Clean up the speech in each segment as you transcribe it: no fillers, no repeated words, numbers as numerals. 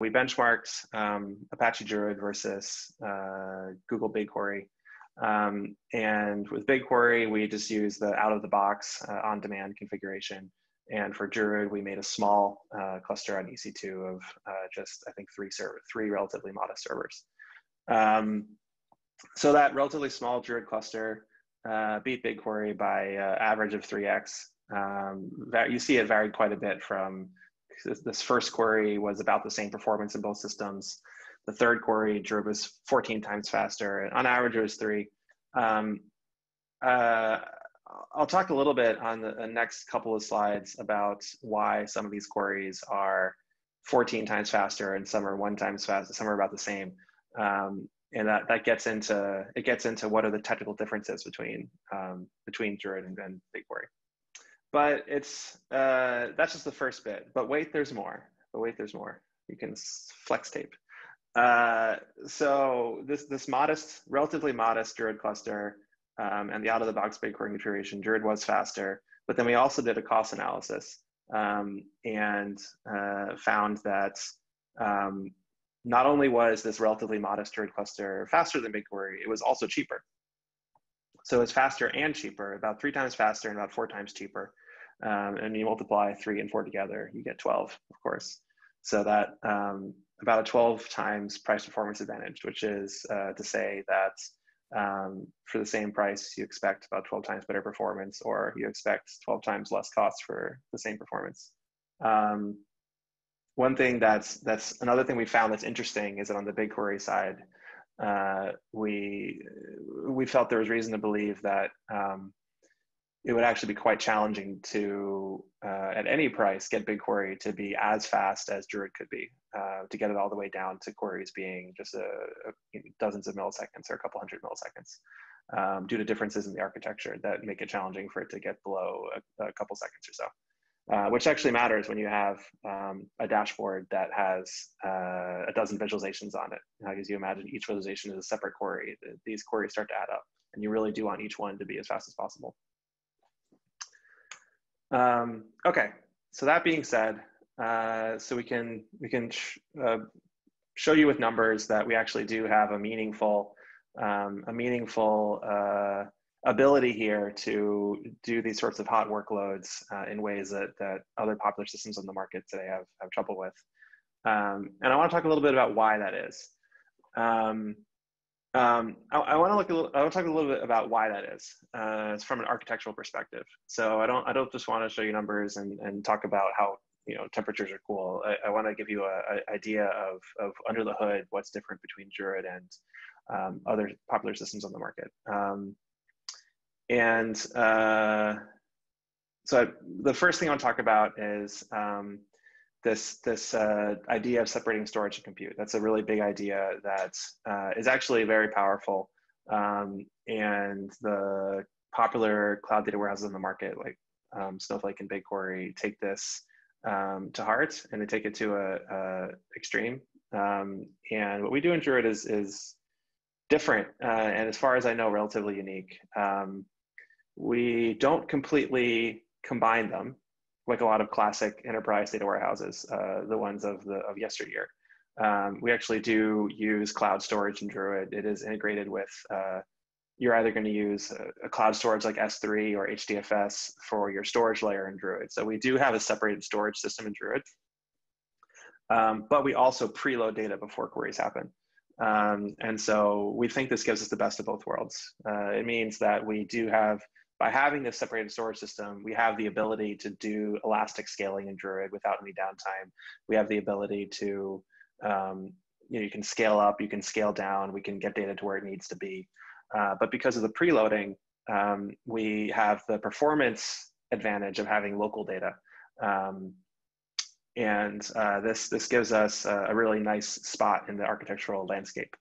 We benchmarked Apache Druid versus Google BigQuery. And with BigQuery, we just used the out-of-the-box on-demand configuration. And for Druid, we made a small cluster on EC2 of just, I think, three relatively modest servers. So that relatively small Druid cluster beat BigQuery by average of 3x. You see it varied quite a bit from this first query was about the same performance in both systems. The third query, Druid was 14 times faster, and on average it was 3. I'll talk a little bit on the next couple of slides about why some of these queries are 14 times faster and some are 1 times faster, some are about the same. And that gets into, it gets into what are the technical differences between, between Druid and BigQuery. But it's, that's just the first bit, but wait, there's more. But wait, there's more. You can flex tape. So this modest, relatively modest Druid cluster and the out-of-the-box BigQuery configuration, Druid was faster, but then we also did a cost analysis and found that not only was this relatively modest Druid cluster faster than BigQuery, it was also cheaper. So it's faster and cheaper, about 3 times faster and about 4 times cheaper. And you multiply 3 and 4 together, you get 12, of course. So that about a 12 times price performance advantage, which is to say that for the same price, you expect about 12 times better performance, or you expect 12 times less cost for the same performance. One thing that's another thing we found that's interesting is that on the BigQuery side, we felt there was reason to believe that it would actually be quite challenging to, at any price, get BigQuery to be as fast as Druid could be, to get it all the way down to queries being just dozens of milliseconds or a couple hundred milliseconds due to differences in the architecture that make it challenging for it to get below a couple seconds or so. Which actually matters when you have a dashboard that has a dozen visualizations on it. As you imagine, each visualization is a separate query. These queries start to add up, and you really do want each one to be as fast as possible. Okay, so that being said, so we can show you with numbers that we actually do have a meaningful ability here to do these sorts of hot workloads in ways that other popular systems on the market today have trouble with. And I want to talk a little bit about why that is. I want to talk a little bit about why that is. It's from an architectural perspective. So I don't just want to show you numbers and talk about how, you know, temperatures are cool. I want to give you an idea of under the hood what's different between Druid and other popular systems on the market. So the first thing I want to talk about is this idea of separating storage and compute. That's a really big idea that is actually very powerful. And the popular cloud data warehouses on the market, like Snowflake and BigQuery, take this to heart, and they take it to a extreme. And what we do in Druid is different, and as far as I know, relatively unique. We don't completely combine them, like a lot of classic enterprise data warehouses, the ones of yesteryear. We actually do use cloud storage in Druid. It is integrated with, you're either going to use a cloud storage like S3 or HDFS for your storage layer in Druid. So we do have a separated storage system in Druid, but we also preload data before queries happen. And so we think this gives us the best of both worlds. It means that we do have, by having this separated storage system, we have the ability to do elastic scaling in Druid without any downtime. We have the ability to, you know, you can scale up, you can scale down, we can get data to where it needs to be. But because of the preloading, we have the performance advantage of having local data. This gives us a really nice spot in the architectural landscape.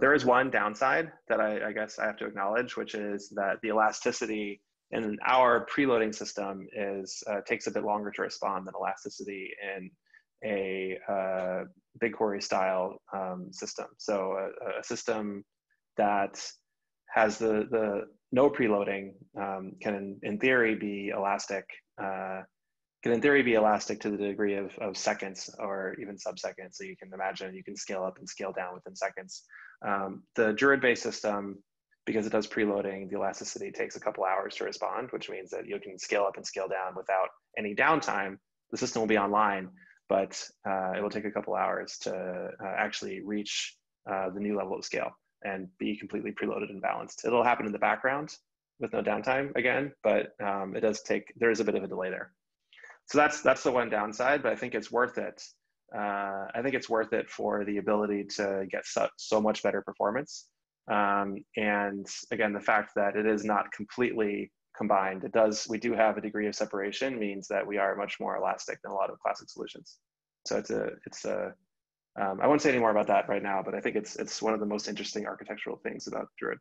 There is one downside that I guess I have to acknowledge, which is that the elasticity in our preloading system is takes a bit longer to respond than elasticity in a BigQuery style system. So a system that has the no preloading can in theory be elastic, can in theory be elastic to the degree of seconds or even subseconds. So you can imagine you can scale up and scale down within seconds. The Druid-based system, because it does preloading, the elasticity takes a couple hours to respond, which means that you can scale up and scale down without any downtime. The system will be online, but it will take a couple hours to actually reach the new level of scale and be completely preloaded and balanced. It'll happen in the background with no downtime again, but it does take, there is a bit of a delay there. So that's the one downside, but I think it's worth it. I think it's worth it for the ability to get so much better performance. And again, the fact that it is not completely combined, it does, we do have a degree of separation, means that we are much more elastic than a lot of classic solutions. So I won't say any more about that right now, but I think it's one of the most interesting architectural things about Druid.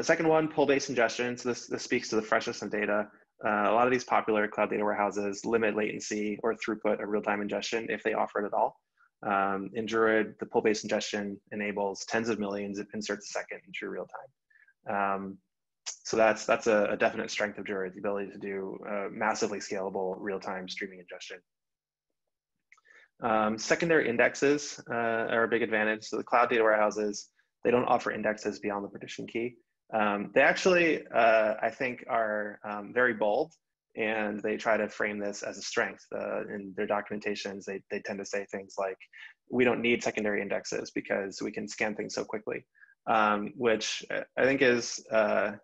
Second one, pull-based ingestion. So this speaks to the freshest of data. A lot of these popular cloud data warehouses limit latency or throughput of real-time ingestion if they offer it at all. In Druid, the pull-based ingestion enables tens of millions of inserts a second in true real-time. So that's a definite strength of Druid, the ability to do massively scalable real-time streaming ingestion. Secondary indexes are a big advantage. So the cloud data warehouses, they don't offer indexes beyond the partition key. They actually, I think, are very bold, and they try to frame this as a strength. In their documentations, they tend to say things like, we don't need secondary indexes because we can scan things so quickly, which I think is, yeah,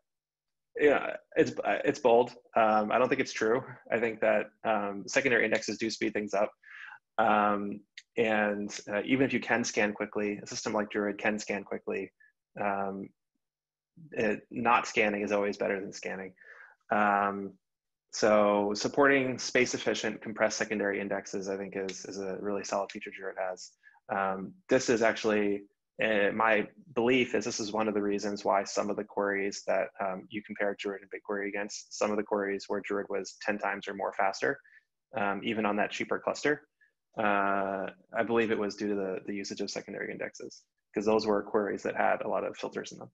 it's bold. I don't think it's true. I think that secondary indexes do speed things up. And even if you can scan quickly, a system like Druid can scan quickly. Not scanning is always better than scanning. So supporting space-efficient compressed secondary indexes, I think, is a really solid feature Druid has. This is actually, my belief is this is one of the reasons why some of the queries that you compare Druid and BigQuery against, some of the queries where Druid was 10 times or more faster, even on that cheaper cluster, I believe it was due to the usage of secondary indexes, because those were queries that had a lot of filters in them.